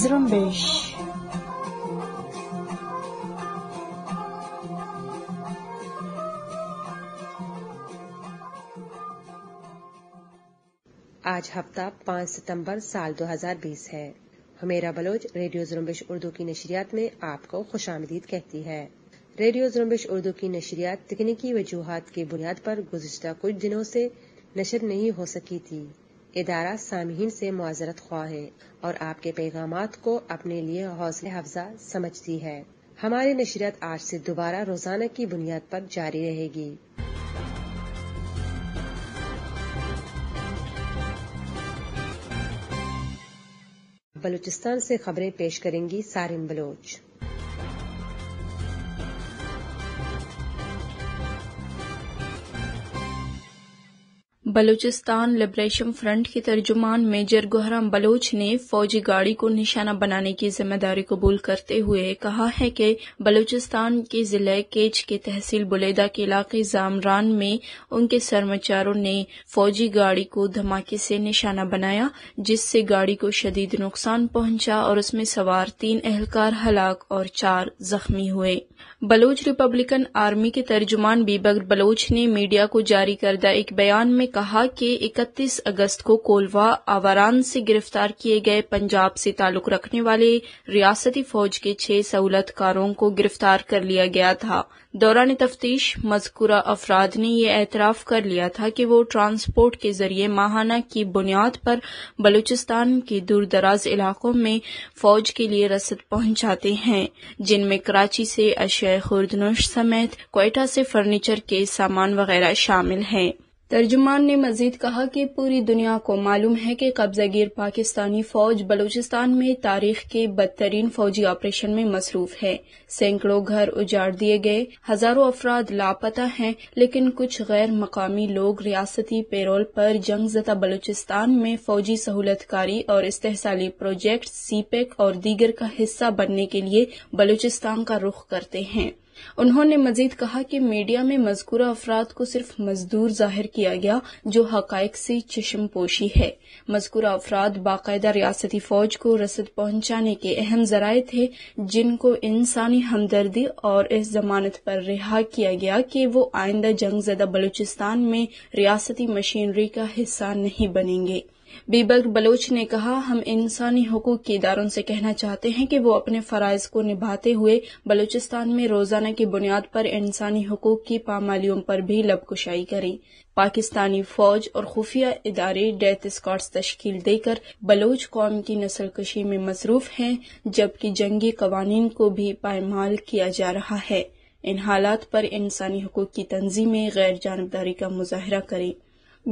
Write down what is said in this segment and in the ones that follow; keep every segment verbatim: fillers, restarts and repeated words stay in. جنبش आज हफ्ता पाँच सितंबर साल दो हज़ार बीस है। हमेरा बलोच रेडियो जुम्बिश उर्दू की नशरियात में आपको खुशामदीद कहती है। रेडियो जुम्बिश उर्दू की नशरियात तकनीकी वजूहात की बुनियाद पर गुज़िश्ता कुछ दिनों से नशर नहीं हो सकी थी। इदारा सामहीन से मुआजरत ख्वाह है और आपके पैगामात को अपने लिए हौसले अफजा समझती है। हमारी नशरियात आज से दोबारा रोजाना की बुनियाद पर जारी रहेगी। बलूचिस्तान से खबरें पेश करेंगी सारिम बलोच। बलूचिस्तान लिबरेशन फ्रंट के तर्जुमान मेजर गुहराम बलोच ने फौजी गाड़ी को निशाना बनाने की जिम्मेदारी कबूल करते हुए कहा है कि बलूचिस्तान के जिले केच के तहसील बुलेदा के इलाके जामरान में उनके सरमाचारों ने फौजी गाड़ी को धमाके से निशाना बनाया, जिससे गाड़ी को शदीद नुकसान पहुंचा और उसमें सवार तीन एहलकार हलाक और चार जख्मी हुए। बलोच रिपब्लिकन आर्मी के तर्जुमान बीबक बलोच ने मीडिया को जारी करदा एक बयान में कहा कि इकतीस अगस्त को कोलवा आवारान से गिरफ्तार किए गए पंजाब से ताल्लुक रखने वाले रियासती फौज के छह सहूलतकारों को गिरफ्तार कर लिया गया था। दौरान तफ्तीश मजकूरा अफराद ने यह एतराफ कर लिया था कि वो ट्रांसपोर्ट के जरिए माहाना की बुनियाद पर बलूचिस्तान के दूरदराज इलाकों में फौज के लिए रसद पहुंचाते हैं, जिनमें कराची से अशिया खुर्दनोश समेत क्वेटा से फर्नीचर के सामान वगैरह शामिल हैं। तर्जुमान ने मजीद कहा कि पूरी दुनिया को मालूम है कि कब्जागिर पाकिस्तानी फौज बलूचिस्तान में तारीख के बदतरीन फौजी ऑपरेशन में मसरूफ है। सैकड़ों घर उजाड़ दिए गए, हजारों अफराद लापता हैं, लेकिन कुछ गैर मकामी लोग रियासती पेरोल पर जंग जदा बलूचिस्तान में फौजी सहूलतकारी और इस्तेहसाली प्रोजेक्ट सीपेक और दीगर का हिस्सा बनने के लिए बलूचिस्तान का रुख करते हैं। उन्होंने मजीद कहा कि मीडिया में मजकूरा अफराद को सिर्फ मजदूर जाहिर किया गया, जो हकायक से चश्मपोशी है। मजकूरा अफराद बाकायदा रियासती फौज को रसद पहुंचाने के अहम जराए थे, जिनको इंसानी हमदर्दी और इस जमानत पर रिहा किया गया कि वो आइंदा जंग जदा बलूचिस्तान में रियासती मशीनरी का हिस्सा नहीं बनेंगे। बीबक बलोच ने कहा, हम इंसानी हकूक के इदारों से कहना चाहते हैं कि वो अपने फराइज को निभाते हुए बलूचिस्तान में रोजाना की बुनियाद पर इंसानी हकूक की पामालियों पर भी लबकुशाई करें। पाकिस्तानी फौज और खुफिया इदारे डेथ स्क्वाड्स तश्कील देकर बलोच कौम की नस्लकशी में मसरूफ हैं, जबकि जंगी कवानीन को भी पायमाल किया जा रहा है। इन हालात पर इंसानी हकूक की तंजीमें गैर जानबदारी का मुजाहरा करें।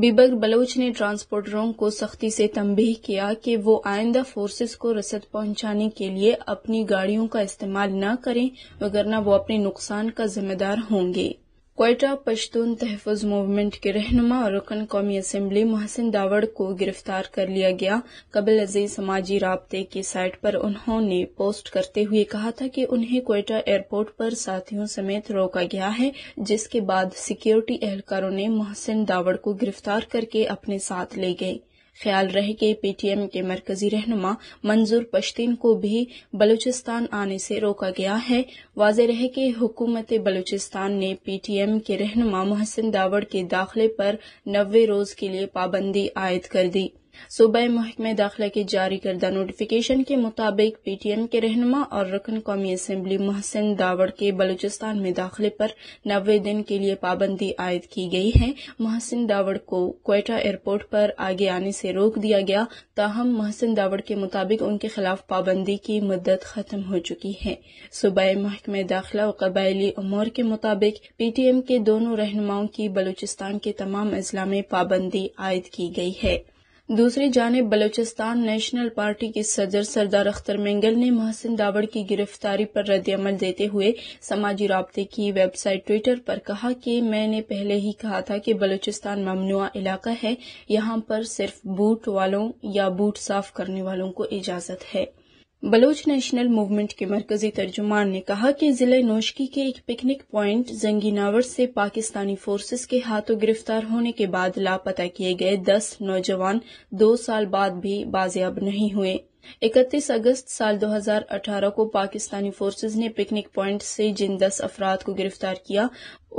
बीबक बलोच ने ट्रांसपोर्टरों को सख्ती से तंबीह किया कि वो आइंदा फोर्सेस को रसद पहुंचाने के लिए अपनी गाड़ियों का इस्तेमाल न करें, वगरना वो अपने नुकसान का जिम्मेदार होंगे। क्वेटा पश्तून तहफुज मूवमेंट के रहनुमा और रुकन कौमी असम्बली मोहसिन दावड़ को गिरफ्तार कर लिया गया। कबल अजीज समाजी राब्ते की साइट पर उन्होंने पोस्ट करते हुए कहा था कि उन्हें क्वेटा एयरपोर्ट पर साथियों समेत रोका गया है, जिसके बाद सिक्योरिटी एहलकारों ने मोहसिन दावड़ को गिरफ्तार करके अपने साथ ले गए। ख्याल रहे कि पीटीएम के मरकजी रहनुमा मंजूर पश्तीन को भी बलूचिस्तान आने से रोका गया है। वाज़े रहे कि हुकूमत बलूचिस्तान ने पीटीएम के रहनुमा मोहसिन दावड़ के दाखिले पर नब्बे रोज के लिए पाबंदी आयद कर दी। सूबा महकमे दाखिला के जारी करदा नोटिफिकेशन के मुताबिक पीटीएम के रहनुमा और रुकन कौमी असम्बली मोहसिन दावड़ के बलूचिस्तान में दाखिले पर नब्बे दिन के लिए पाबंदी आयद की गई है। मोहसिन दावड़ को क्वेटा एयरपोर्ट पर आगे आने से रोक दिया गया, ताहम मोहसिन दावड़ के मुताबिक उनके खिलाफ पाबंदी की मुद्दत खत्म हो चुकी है। सूबा महकमे दाखिला और कबायली उमूर के मुताबिक पीटीएम के दोनों रहनुमाओं की बलूचिस्तान के तमाम अजला में पाबंदी आयद की गई है। दूसरी जानिब बलूचिस्तान नेशनल पार्टी के सदर सरदार अख्तर मेंगल ने मोहसिन दावड़ की गिरफ्तारी पर रद्दअमल देते हुए समाजी राब्ते की वेबसाइट ट्विटर पर कहा कि मैंने पहले ही कहा था कि बलूचिस्तान ममनुआ इलाका है, यहाँ पर सिर्फ बूट वालों या बूट साफ करने वालों को इजाजत है। बलोच नेशनल मूवमेंट के मरकजी तर्जुमान ने कहा कि जिले नोशकी के एक पिकनिक पॉइंट जंगीनावर से पाकिस्तानी फोर्सेस के हाथों गिरफ्तार होने के बाद लापता किए गए दस नौजवान दो साल बाद भी बाजियाब नहीं हुए। इकतीस अगस्त साल दो हजार अठारह को पाकिस्तानी फोर्सेज ने पिकनिक पॉइंट से जिन दस अफराद को गिरफ्तार किया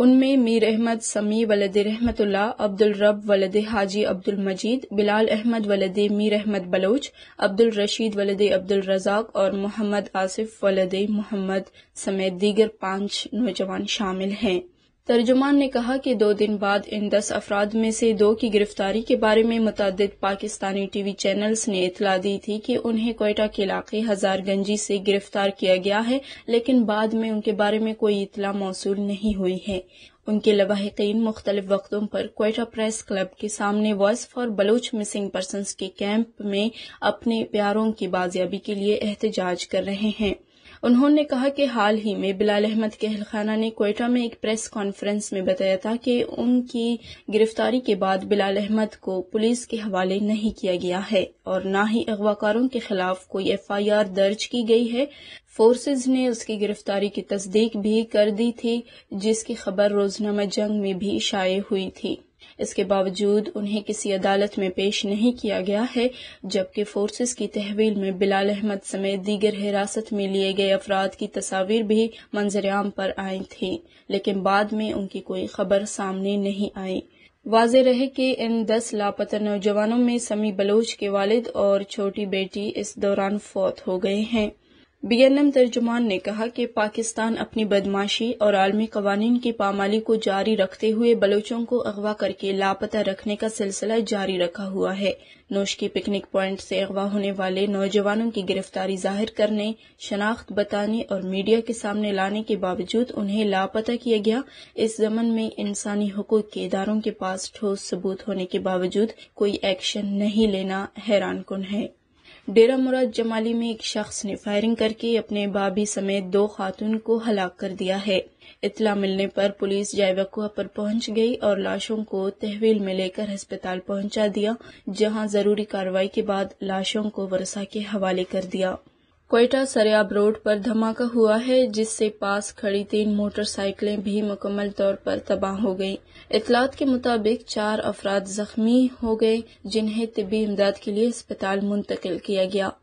उनमें मीर अहमद समी वलद रहमतुल्ला, अब्दुल रब वलद हाजी अब्दुल मजीद, बिलाल अहमद वलद मीर अहमद बलोच, अब्दुल रशीद वलद अब्दुल रजाक और मोहम्मद आसिफ वलद मोहम्मद समेत दीगर पांच नौजवान शामिल हैं। तर्जुमान ने कहा कि दो दिन बाद इन दस अफराद में से दो की गिरफ्तारी के बारे में मुतअद्दिद पाकिस्तानी टीवी चैनल्स ने इतला दी थी कि उन्हें क्वेटा के इलाके हजारगंजी से गिरफ्तार किया गया है, लेकिन बाद में उनके बारे में कोई इतला मौसूल नहीं हुई है। उनके लवाहिकीन मुख्तलिफ वक्तों पर क्वेटा प्रेस क्लब के सामने voice for Baloch missing persons के कैंप में अपने प्यारों की बाजियाबी के लिए एहतजाज कर रहे हैं। उन्होंने कहा कि हाल ही में बिलाल अहमद के अहलखाना ने क्वेटा में एक प्रेस कॉन्फ्रेंस में बताया था कि उनकी गिरफ्तारी के बाद बिलाल अहमद को पुलिस के हवाले नहीं किया गया है और न ही अगवाकारों के खिलाफ कोई एफ आई आर दर्ज की गई है। फोर्सेज ने उसकी गिरफ्तारी की तस्दीक भी कर दी थी, जिसकी खबर रोजनामा जंग में भी शाये हुई थी। इसके बावजूद उन्हें किसी अदालत में पेश नहीं किया गया है, जबकि फोर्सेस की तहवील में बिलाल अहमद समेत दीगर हिरासत में लिए गए अफराद की तस्वीर भी मंजरेआम पर आई थी, लेकिन बाद में उनकी कोई खबर सामने नहीं आई। वाज़े रहे कि इन दस लापता नौजवानों में समी बलोच के वालिद और छोटी बेटी इस दौरान फौत हो गए हैं। बी एन एम तर्जुमान ने कहा कि पाकिस्तान अपनी बदमाशी और आलमी कवानीन की पामाली को जारी रखते हुए बलोचों को अगवा करके लापता रखने का सिलसिला जारी रखा हुआ है। नोशकी पिकनिक पॉइंट से अगवा होने वाले नौजवानों की गिरफ्तारी जाहिर करने, शनाख्त बताने और मीडिया के सामने लाने के बावजूद उन्हें लापता किया गया। इस जमन में इंसानी हकूक के इदारों के पास ठोस सबूत होने के बावजूद कोई एक्शन नहीं लेना हैरानकुन है। डेरा मुराद जमाली में एक शख्स ने फायरिंग करके अपने बाबी समेत दो खातून को हलाक कर दिया है। इतला मिलने पर पुलिस जायवकुआ पर पहुंच गई और लाशों को तहवील में लेकर अस्पताल पहुंचा दिया, जहां जरूरी कार्रवाई के बाद लाशों को वर्षा के हवाले कर दिया। क्वेटा सरयाब रोड पर धमाका हुआ है, जिससे पास खड़ी तीन मोटरसाइकिलें भी मुकम्मल तौर पर तबाह हो गयी। इतलात के मुताबिक चार अफराद जख्मी हो गए, जिन्हें तिब्बी इमदाद के लिए अस्पताल मुंतकिल किया गया।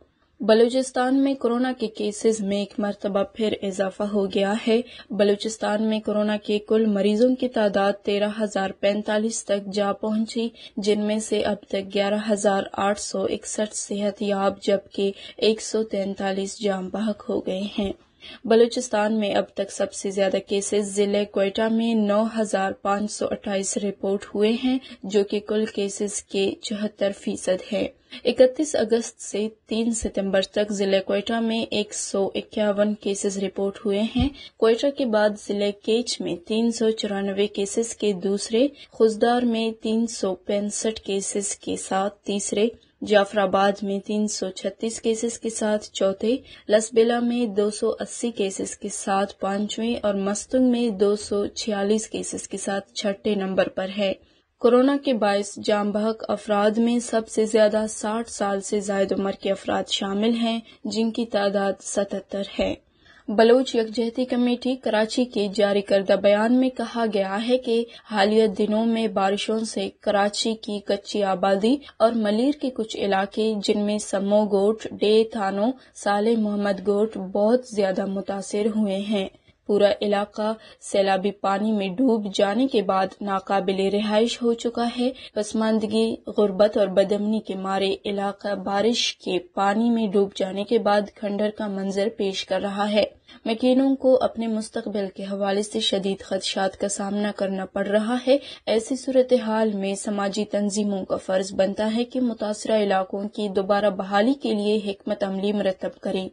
बलूचिस्तान में कोरोना के केसेस में एक मरतबा फिर इजाफा हो गया है। बलूचिस्तान में कोरोना के कुल मरीजों की तादाद तेरह हजार पैंतालीस तक जा पहुंची, जिनमें से अब तक ग्यारह हजार आठ सौ इकसठ सेहतयाब जबकि एक सौ तैंतालीस जाम बहक हो गए हैं। बलूचिस्तान में अब तक सबसे ज्यादा केसेस जिले क्वेटा में नौ हजार पाँच सौ अट्ठाईस रिपोर्ट हुए हैं, जो कि कुल केसेस के चौहत्तर फीसद है। इकतीस अगस्त से तीन सितंबर तक जिले क्वेटा में एक सौ इक्यावन केसेस रिपोर्ट हुए हैं। क्वेटा के बाद जिले केच में तीन सौ चौरानवे केसेस के दूसरे, खुजदार में तीन सौ पैंसठ केसेस के साथ तीसरे, जाफराबाद में तीन सौ छत्तीस केसेस के साथ चौथे, लसबेला में दो सौ अस्सी केसेस के साथ पांचवें और मस्तुंग में दो सौ छियालीस केसेस के साथ छठे नंबर पर है। कोरोना के बायस जामबहक अफराद में सबसे ज्यादा साठ साल से जायद उम्र के अफराद शामिल हैं, जिनकी तादाद सतहत्तर है। बलोच यकजहती कमेटी कराची के जारी करदा बयान में कहा गया है कि हालिया दिनों में बारिशों से कराची की कच्ची आबादी और मलिर के कुछ इलाके, जिनमें समो गोट, डे थानो, साले मोहम्मद गोट बहुत ज्यादा मुतासिर हुए हैं। पूरा इलाका सैलाबी पानी में डूब जाने के बाद नाकाबिले रिहाइश हो चुका है। पसमानदगी, गुर्बत और बदमनी के मारे इलाका बारिश के पानी में डूब जाने के बाद खंडर का मंजर पेश कर रहा है। मकीनों को अपने मुस्तकबिल के हवाले से शदीद खदशात का सामना करना पड़ रहा है। ऐसी सूरत हाल में समाजी तंजीमों का फर्ज बनता है कि मुतासरा इलाकों की दोबारा बहाली के लिए हिकमत अमली मरतब करें।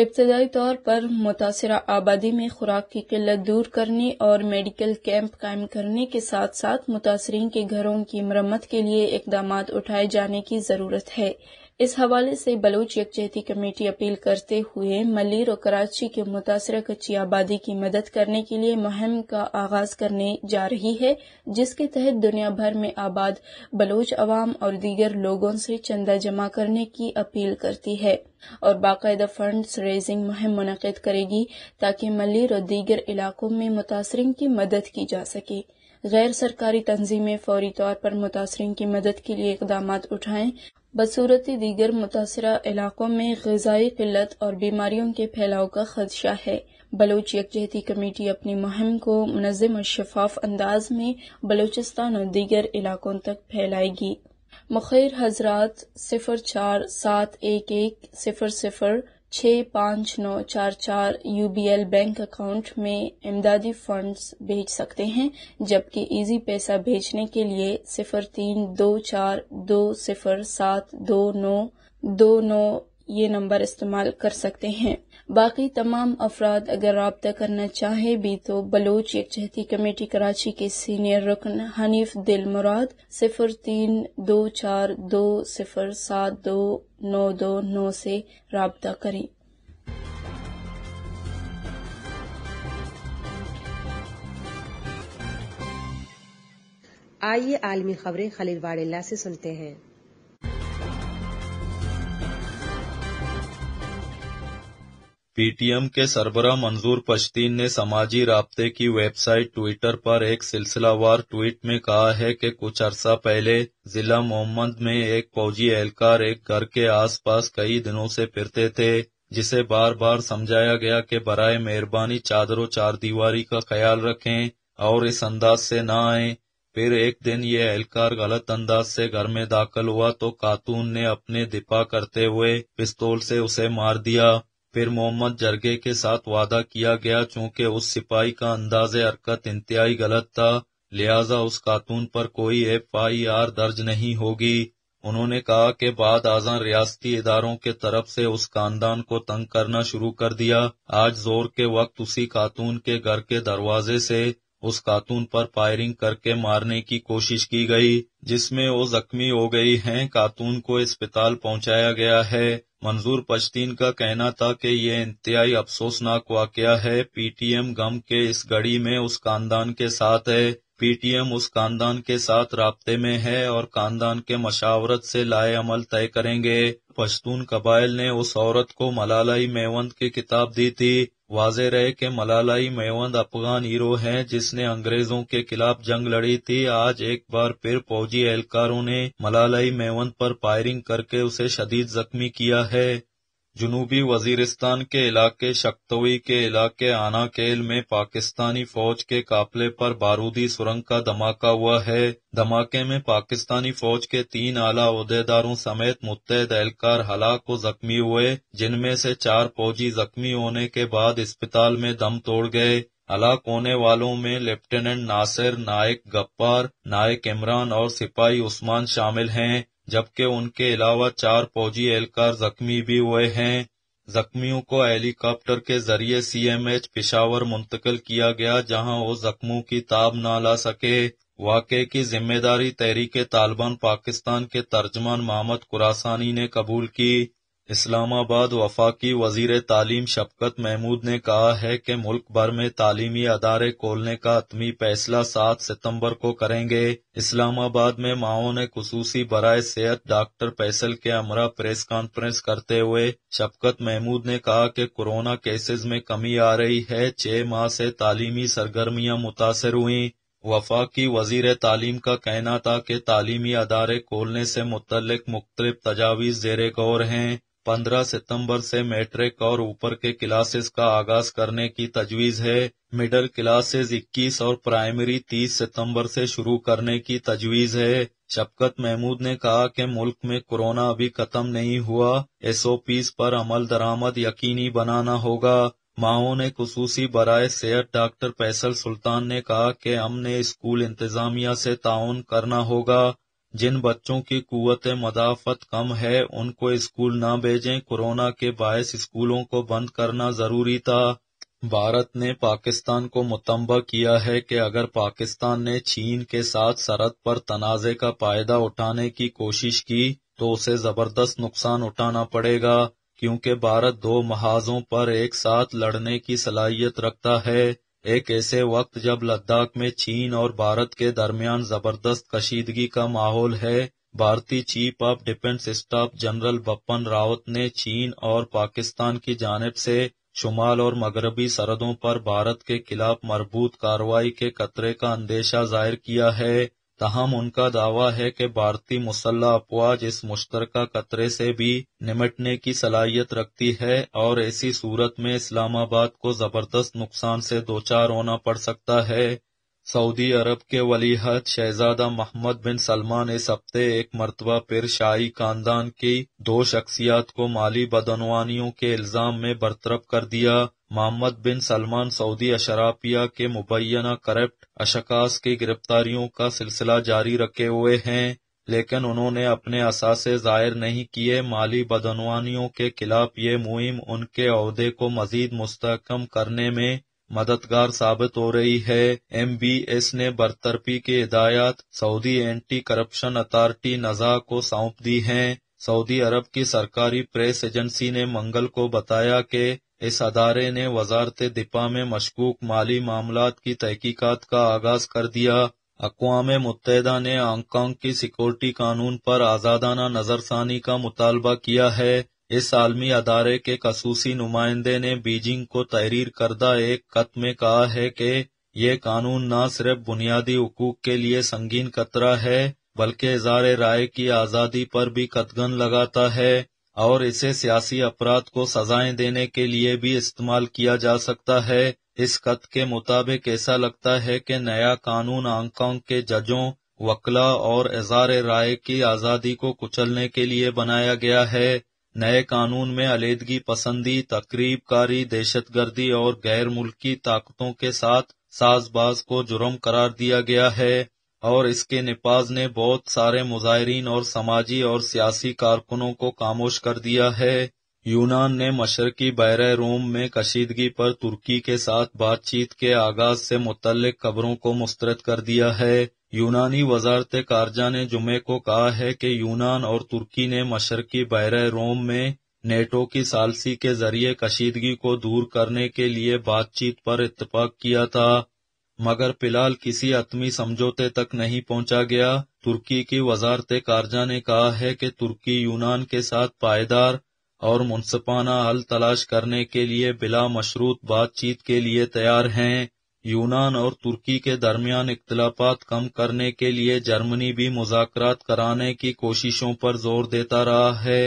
इब्तदाई तौर पर मुतासिरा आबादी में खुराक की किल्लत दूर करने और मेडिकल कैंप कायम करने के साथ साथ मुतासरीन के घरों की मरम्मत के लिए इकदाम उठाए जाने की जरूरत है। इस हवाले से बलोच यकजहती कमेटी अपील करते हुए मलिर और कराची के मुतासिरा कच्ची आबादी की मदद करने के लिए मुहिम का आगाज करने जा रही है, जिसके तहत दुनिया भर में आबाद बलोच अवाम और दीगर लोगों से चंदा जमा करने की अपील करती है और बाकायदा फंड्स रेजिंग मुहिम मुनक़िद करेगी, ताकि मलिर और दीगर इलाकों में मुतासरीन की मदद की जा सके। गैर सरकारी तंजीमें फौरी तौर पर मुतासरीन की मदद के लिए इकदाम उठाएं। बसूरत दीगर मुतासरा इलाकों में ग़िज़ाई किल्लत और बीमारियों के फैलाव का खदशा है। बलोच यकजहती कमेटी अपनी मुहिम को मुनज़्ज़म और शफाफ अंदाज में बलूचिस्तान और दीगर इलाकों तक फैलाएगी। मुखिर हजरात सिफर चार सात एक एक सिफर सिफर छः पाँच नौ चार चार U B L bank account में इमदादी फंड्स भेज सकते हैं, जबकि इजी पैसा भेजने के लिए सिफर तीन दो चार दो सिफर सात दो नौ दो नौ ये नंबर इस्तेमाल कर सकते हैं। बाकी तमाम अफराद अगर राब्ता करना चाहे भी तो बलोच यकजहती कमेटी कराची के सीनियर रुकन हनीफ दिल मुराद सिफर तीन दो चार दो सिफर सात दो नौ दो नौ से राब्ता करें। आइए आलमी खबरें खलील वाड़ेला से सुनते हैं। पीटीएम के सरबरा मंजूर पश्तीन ने समाजी राब्ते की वेबसाइट ट्विटर पर एक सिलसिलावार ट्वीट में कहा है कि कुछ अरसा पहले जिला मोहम्मद में एक फौजी एहलकार एक घर के आसपास कई दिनों से फिरते थे, जिसे बार बार समझाया गया कि बराए मेहरबानी चादरों चार दीवारी का ख्याल रखें और इस अंदाज से ना आए। फिर एक दिन ये एहलकार गलत अंदाज से घर में दाखिल हुआ तो खातून ने अपने दिफा करते हुए पिस्तौल से उसे मार दिया। फिर मोहम्मद जरगे के साथ वादा किया गया चूंकि उस सिपाही का अंदाज़े हरकत इंतहाई गलत था, लिहाजा उस खातून पर कोई एफ आई आर दर्ज नहीं होगी। उन्होंने कहा कि बाद आज़ां रियासती इदारों के तरफ से उस खानदान को तंग करना शुरू कर दिया। आज जोर के वक्त उसी खातून के घर के दरवाजे से उस खातून पर फायरिंग करके मारने की कोशिश की गई, जिसमें वो जख्मी हो गई हैं। खातून को अस्पताल पहुंचाया गया है। मंजूर पश्तीन का कहना था कि ये इंतहाई अफसोसनाक वाकया है। पीटीएम गम के इस घड़ी में उस खानदान के साथ है। पीटीएम उस खानदान के साथ राब्ते में है और खानदान के मशावरत से लाए अमल तय करेंगे। पश्तून कबाइल ने उस औरत को मलालाई मेवंद की किताब दी थी। वाज़े रहे कि मलालाई मेवंद अफगान हीरो हैं जिसने अंग्रेजों के खिलाफ जंग लड़ी थी। आज एक बार फिर फौजी एहलकारों ने मलालाई मेवंद पर फायरिंग करके उसे शदीद जख्मी किया है। जुनूबी वजीरिस्तान के इलाके शक्तवी के इलाके आनाकेल में पाकिस्तानी फौज के काफिले पर बारूदी सुरंग का धमाका हुआ है। धमाके में पाकिस्तानी फौज के तीन आला ओहदेदारों समेत मुत्तहद एहलकार हलाक और जख्मी हुए, जिनमें से चार फौजी जख्मी होने के बाद अस्पताल में दम तोड़ गए। हलाक होने वालों में लेफ्टिनेंट नासिर, नायक गफ्फार, नायक इमरान और सिपाही उस्मान शामिल हैं, जबकि उनके अलावा चार फौजी एहलकार जख्मी भी हुए हैं। जख्मियों को हेलीकॉप्टर के जरिए सीएमएच पेशावर मुंतकिल किया गया, जहां वो जख्मों की ताब ना ला सके। वाकये की जिम्मेदारी तहरीक-ए-तालिबान पाकिस्तान के तर्जमान मोहम्मद कुरासानी ने कबूल की। इस्लामाबाद वफाकी वजीर तालीम शफकत महमूद ने कहा है कि मुल्क भर में तालीमी अदारे खोलने का हतमी फैसला सात सितम्बर को करेंगे। इस्लामाबाद में माओन खुसूसी बराए सेहत डॉक्टर फैसल के हमरा प्रेस कॉन्फ्रेंस करते हुए शफकत महमूद ने कहा कि कोरोना केसेज में कमी आ रही है। छह माह से तालीमी सरगर्मियां मुतासर हुई। वफाकी वजीर तालीम का कहना था कि तालीमी अदारे खोलने से मुतल्लिक मुख्तलिफ तजावीज़ ज़ेरे गौर हैं। पंद्रह सितंबर से मैट्रिक और ऊपर के क्लासेस का आगाज करने की तजवीज है। मिडिल क्लासेस इक्कीस और प्राइमरी तीस सितंबर से शुरू करने की तजवीज है। शफकत महमूद ने कहा कि मुल्क में कोरोना अभी खत्म नहीं हुआ, एसओपीज पर अमल दरामद यकीनी बनाना होगा। माओ ने खुसूसी बराए सेहत डॉक्टर फैसल सुल्तान ने कहा कि हमने स्कूल इंतजामिया से ताउन करना होगा। जिन बच्चों की कुव्वत मदाफत कम है उनको स्कूल ना भेजें। कोरोना के बायस स्कूलों को बंद करना जरूरी था। भारत ने पाकिस्तान को मुतंबा किया है कि अगर पाकिस्तान ने चीन के साथ सरहद पर तनाज़े का फायदा उठाने की कोशिश की तो उसे जबरदस्त नुकसान उठाना पड़ेगा, क्योंकि भारत दो महाजों पर एक साथ लड़ने की सलाहियत रखता है। एक ऐसे वक्त जब लद्दाख में चीन और भारत के दरमियान जबरदस्त कशीदगी का माहौल है। भारतीय chief of defence staff general Bipin Rawat ने चीन और पाकिस्तान की जानिब से शुमाल और मगरबी सरहदों पर भारत के खिलाफ मरबूत कार्रवाई के खतरे का अंदेशा जाहिर किया है। तहम उनका दावा है कि भारतीय मुसल्ह अपवाज इस मुश्तरका खतरे से भी निमटने की सलाहियत रखती है और ऐसी सूरत में इस्लामाबाद को जबरदस्त नुकसान से दोचार होना पड़ सकता है। सऊदी अरब के वलीहद शहजादा मोहम्मद बिन सलमान इस हफ्ते एक मरतबा फिर शाही खानदान की दो शख्सियात को माली बदनवानियों के इल्जाम में बरतरफ कर दिया। मोहम्मद बिन सलमान सऊदी अशराफिया के मुबैना करप्ट अशकास की गिरफ्तारियों का सिलसिला जारी रखे हुए हैं, लेकिन उन्होंने अपने असासे जाहिर नहीं किए। माली बदनवानियों के खिलाफ ये मुहिम उनके अहदे को मजीद मुस्तकम करने में मददगार साबित हो रही है। एम बी एस ने बरतरफी की हिदायत सऊदी एंटी करप्शन अथॉरिटी नज़ा को सौंप दी हैं। सऊदी अरब की सरकारी प्रेस एजेंसी ने मंगल को बताया कि इस अदारे ने वजारत दिफा में मशकूक माली मामलात की तहकीकात का आगाज कर दिया। अक़वाम मुत्तहिदा ने हांगकांग की सिक्योरिटी कानून पर आज़ादाना नज़रसानी का मुतालबा किया है। इस आलमी अदारे के खसूसी नुमाइंदे ने बीजिंग को तहरीर करदा एक खत में कहा है कि यह कानून न सिर्फ बुनियादी हुकूक के लिए संगीन खतरा है बल्कि इज़हार राय की आज़ादी पर भी कतगन लगाता है और इसे सियासी अपराध को सजाएं देने के लिए भी इस्तेमाल किया जा सकता है। इस खत के मुताबिक ऐसा लगता है कि नया कानून हांगकांग के जजों, वकला और इज़हार राय की आज़ादी को कुचलने के लिए बनाया गया है। नए कानून में अलीदगी पसंदी, तकरीबकारी, दहशतगर्दी और गैर मुल्की ताकतों के साथ साजबाज को जुर्म करार दिया गया है और इसके निपाज ने बहुत सारे मुजाहिरीन और समाजी और सियासी कारकुनों को खामोश कर दिया है। यूनान ने मशरकी बहरे रोम में कशीदगी पर तुर्की के साथ बातचीत के आगाज से मुतल्लिक खबरों को मुस्तरद कर दिया है। यूनानी वजारत खारजा ने जुमे को कहा है कि यूनान और तुर्की ने मशरकी बहरे रोम में नेटो की सालसी के जरिए कशीदगी को दूर करने के लिए बातचीत पर इत्तफाक किया था, मगर फिलहाल किसी हतमी समझौते तक नहीं पहुंचा गया। तुर्की की वजारत खारजा ने कहा है कि तुर्की यूनान के साथ पायदार और मुनसिफाना हल तलाश करने के लिए बिला मशरूत बातचीत के लिए तैयार हैं। यूनान और तुर्की के दरमियान इख्तलाफात कम करने के लिए जर्मनी भी मुज़ाकरात कराने की कोशिशों पर जोर देता रहा है।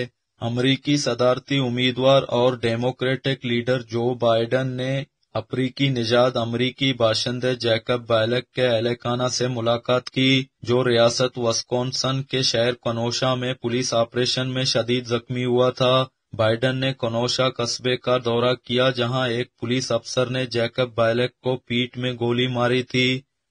अमरीकी सदारती उम्मीदवार और डेमोक्रेटिक लीडर जो बाइडन ने अफ्रीकी निजात अमरीकी बाशिंदे जैकब ब्लेक के एहलकाना से मुलाकात की, जो रियासत विस्कॉन्सिन के शहर कनोशा में पुलिस ऑपरेशन में शदीद जख्मी हुआ था। बाइडन ने कनोशा कस्बे का दौरा किया जहां एक पुलिस अफसर ने जैकब ब्लेक को पीठ में गोली मारी थी।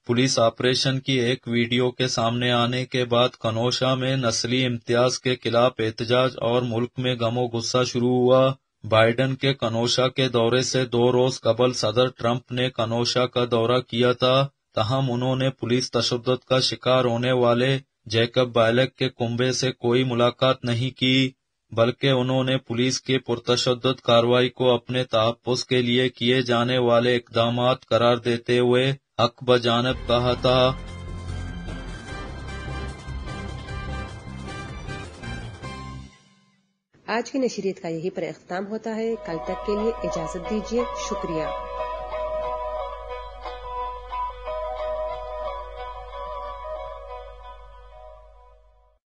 पुलिस ऑपरेशन की एक वीडियो के सामने आने के बाद कनोशा में नस्ली इम्तियाज के खिलाफ एहतजाज और मुल्क में गमो गुस्सा शुरू हुआ। बाइडन के कनोशा के दौरे से दो रोज कबल सदर ट्रंप ने कनोशा का दौरा किया था। तहम उन्होंने पुलिस तशद्दुद का शिकार होने वाले जैकब ब्लेक के कुंबे से कोई मुलाकात नहीं की, बल्कि उन्होंने पुलिस के पुरतशद्दुद कार्रवाई को अपने तहफ़्फ़ुज़ के लिए किए जाने वाले इक़दामात करार देते हुए हक बजानब कहा था। आज की नशरीत का यही पर इख्तिताम होता है। कल तक के लिए इजाजत दीजिए। शुक्रिया।